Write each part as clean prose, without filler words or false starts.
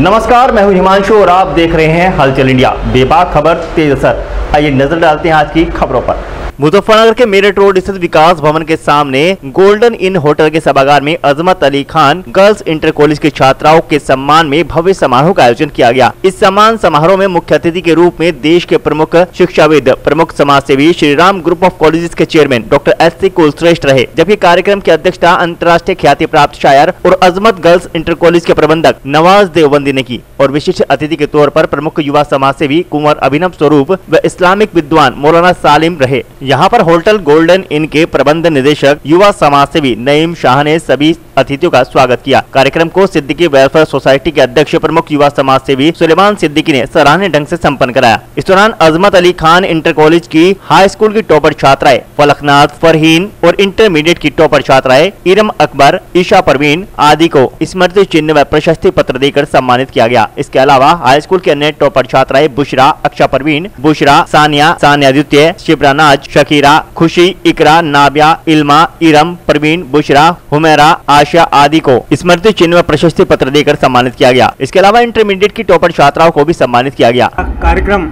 नमस्कार, मैं हूं हिमांशु और आप देख रहे हैं हलचल इंडिया, बेबाक खबर तेज असर। आइए नजर डालते हैं आज की खबरों पर। मुजफ्फरनगर के मेरेट रोड स्थित विकास भवन के सामने गोल्डन इन होटल के सभागार में Azmat Ali Khan girls inter college की छात्राओं के सम्मान में भव्य समारोह का आयोजन किया गया। इस सम्मान समारोह में मुख्य अतिथि के रूप में देश के प्रमुख शिक्षाविद, प्रमुख समाज सेवी श्रीराम ग्रुप ऑफ कॉलेजेस के चेयरमैन डॉक्टर एस.सी. कुलश्रेष्ठ रहे, जबकि कार्यक्रम की अध्यक्षता अंतर्राष्ट्रीय ख्याति प्राप्त शायर और अजमत गर्ल्स इंटर कॉलेज के प्रबंधक नवाज देवबंदी ने की। और विशिष्ट अतिथि के तौर पर प्रमुख युवा समाज सेवी कुमार अभिनव स्वरूप व इस्लामिक विद्वान मौलाना सालिम रहे। यहाँ पर होटल गोल्डन इन के प्रबंध निदेशक युवा समाज सेवी नयिम शाह ने सभी अतिथियों का स्वागत किया। कार्यक्रम को सिद्धिकी वेलफेयर सोसाइटी के अध्यक्ष प्रमुख युवा समाज सेवी सुलेमान सिद्दीकी ने सराहनीय ढंग से संपन्न कराया। इस दौरान अजमत अली खान इंटर कॉलेज की हाई स्कूल की टॉपर छात्राएं फलकनाथ, फरहीन और इंटरमीडिएट की टॉपर छात्राएं इरम अकबर, ईशा परवीन आदि को स्मृति चिन्ह व प्रशस्ति पत्र देकर सम्मानित किया गया। इसके अलावा हाई स्कूल के अन्य टॉपर छात्राएं बुशरा, अक्षा परवीन, बुशरा, सानिया द्वितीय, शिपरा नाथ, शकी, खुशी, इकरा, नाब्या, इलमा, इरम, परवीन, बुशरा, हुमेरा, आशा आदि को स्मृति चिन्ह व प्रशस्ति पत्र देकर सम्मानित किया गया। इसके अलावा इंटरमीडिएट की टॉपर छात्राओं को भी सम्मानित किया गया। कार्यक्रम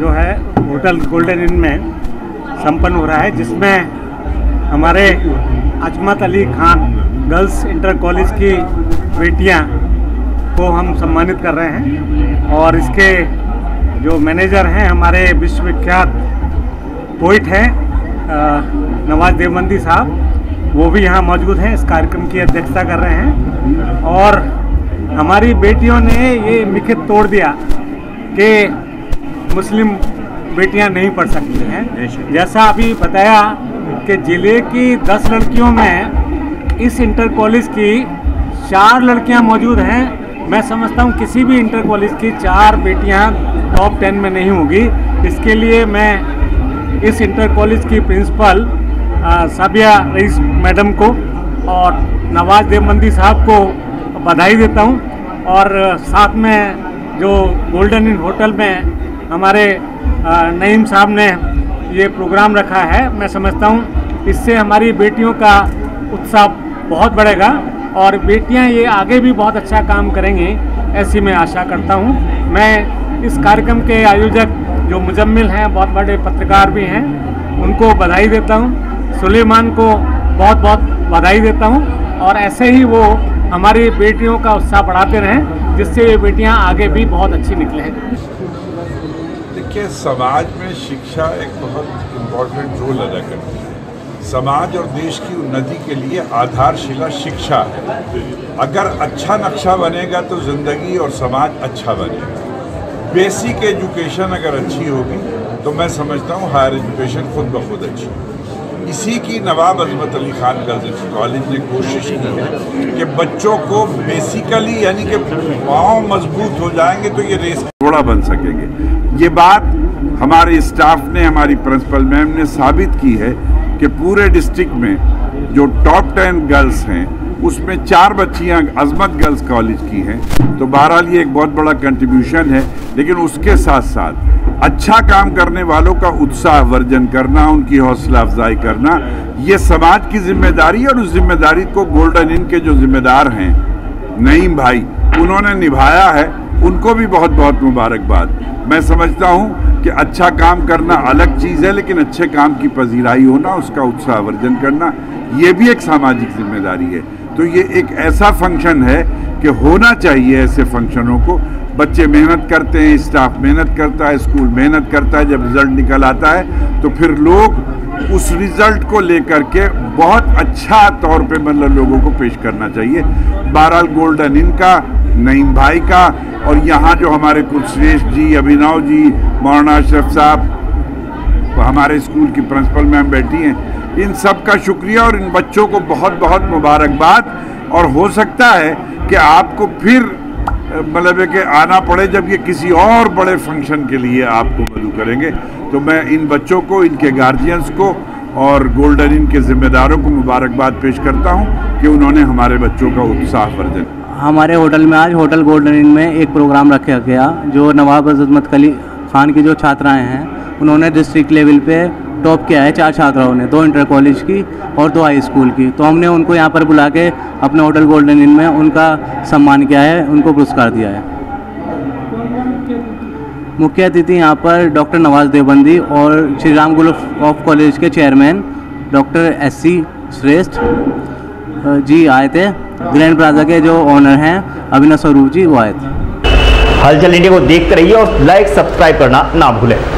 जो है होटल गोल्डन इन में संपन्न हो रहा है, जिसमें हमारे Azmat Ali Khan girls inter college की बेटियां को हम सम्मानित कर रहे हैं। और इसके जो मैनेजर हैं हमारे विश्वविख्यात पोइट हैं नवाज देवबंदी साहब, वो भी यहाँ मौजूद हैं, इस कार्यक्रम की अध्यक्षता कर रहे हैं। और हमारी बेटियों ने ये मिथक तोड़ दिया कि मुस्लिम बेटियाँ नहीं पढ़ सकती हैं। जैसा अभी बताया कि ज़िले की 10 लड़कियों में इस इंटर कॉलेज की 4 लड़कियाँ मौजूद हैं। मैं समझता हूँ किसी भी इंटर कॉलेज की 4 बेटियाँ टॉप 10 में नहीं होंगी। इसके लिए मैं इस इंटर कॉलेज की प्रिंसिपल साबिया रईस मैडम को और नवाज देवबंदी साहब को बधाई देता हूं। और साथ में जो गोल्डन इन होटल में हमारे नयिम साहब ने ये प्रोग्राम रखा है, मैं समझता हूं इससे हमारी बेटियों का उत्साह बहुत बढ़ेगा और बेटियां ये आगे भी बहुत अच्छा काम करेंगी, ऐसी मैं आशा करता हूं। मैं इस कार्यक्रम के आयोजक जो मुजम्मिल हैं, बहुत बड़े पत्रकार भी हैं, उनको बधाई देता हूं, सुलेमान को बहुत बहुत बधाई देता हूं। और ऐसे ही वो हमारी बेटियों का उत्साह बढ़ाते रहें, जिससे ये बेटियां आगे भी बहुत अच्छी निकलें। देखिए, समाज में शिक्षा एक बहुत इम्पोर्टेंट रोल अदा करती है। समाज और देश की उन्नति के लिए आधारशिला शिक्षा है। अगर अच्छा नक्शा बनेगा तो ज़िंदगी और समाज अच्छा बनेगा। बेसिक एजुकेशन अगर अच्छी होगी तो मैं समझता हूँ हायर एजुकेशन खुद ब खुद अच्छी होगी। इसी की नवाब अजमत अली खान गर्ल्स कॉलेज ने कोशिश की है कि बच्चों को बेसिकली यानी कि पाँव मजबूत हो जाएंगे तो ये रेस थोड़ा बन सकेंगे। ये बात हमारे स्टाफ ने, हमारी प्रिंसिपल मैम ने साबित की है कि पूरे डिस्ट्रिक्ट में जो टॉप 10 गर्ल्स हैं उसमें 4 बच्चियां अजमत गर्ल्स कॉलेज की हैं। तो बहरहाल ये एक बहुत बड़ा कंट्रीब्यूशन है, लेकिन उसके साथ साथ अच्छा काम करने वालों का उत्साह वर्धन करना, उनकी हौसला अफजाई करना, ये समाज की जिम्मेदारी है। और उस जिम्मेदारी को गोल्डन इन के जो जिम्मेदार हैं नईम भाई, उन्होंने निभाया है, उनको भी बहुत बहुत मुबारकबाद। मैं समझता हूँ कि अच्छा काम करना अलग चीज़ है, लेकिन अच्छे काम की पजीराई होना, उसका उत्साह वर्धन करना, ये भी एक सामाजिक जिम्मेदारी है। तो ये एक ऐसा फंक्शन है कि होना चाहिए, ऐसे फंक्शनों को बच्चे मेहनत करते हैं, स्टाफ मेहनत करता है, स्कूल मेहनत करता है, जब रिज़ल्ट निकल आता है तो फिर लोग उस रिज़ल्ट को लेकर के बहुत अच्छा तौर पे मतलब लोगों को पेश करना चाहिए। बहरहाल गोल्डन इन का, नईम भाई का और यहाँ जो हमारे कुलश्रेष्ठ जी, अभिनव जी, मौलाना अशरफ साहब, हमारे स्कूल की प्रिंसिपल मैम बैठी हैं, इन सब का शुक्रिया और इन बच्चों को बहुत बहुत मुबारकबाद। और हो सकता है कि आपको फिर मतलब कि आना पड़े जब ये किसी और बड़े फंक्शन के लिए आपको मदद करेंगे। तो मैं इन बच्चों को, इनके गार्जियंस को और गोल्डन इन के जिम्मेदारों को मुबारकबाद पेश करता हूँ कि उन्होंने हमारे बच्चों का उत्साह वर्धन। हमारे होटल में आज होटल गोल्डन इन में एक प्रोग्राम रखा गया, जो नवाब अजमत अली खान की जो छात्राएँ हैं उन्होंने डिस्ट्रिक्ट लेवल पे टॉप किया है 4 छात्राओं ने, 2 इंटर कॉलेज की और 2 हाई स्कूल की। तो हमने उनको यहाँ पर बुला के अपने होटल गोल्डन इन में उनका सम्मान किया है, उनको पुरस्कार दिया है। मुख्य अतिथि यहाँ पर डॉक्टर नवाज देवबंदी और श्रीराम ग्रुप ऑफ कॉलेज के chairman doctor S C Kulshreshtha ji आए थे। ग्रैंड प्लाजा के जो ऑनर हैं अभिनव स्वरूप जी वो आए थे। हलचल इंडिया को देखते रहिए और लाइक सब्सक्राइब करना ना भूलें।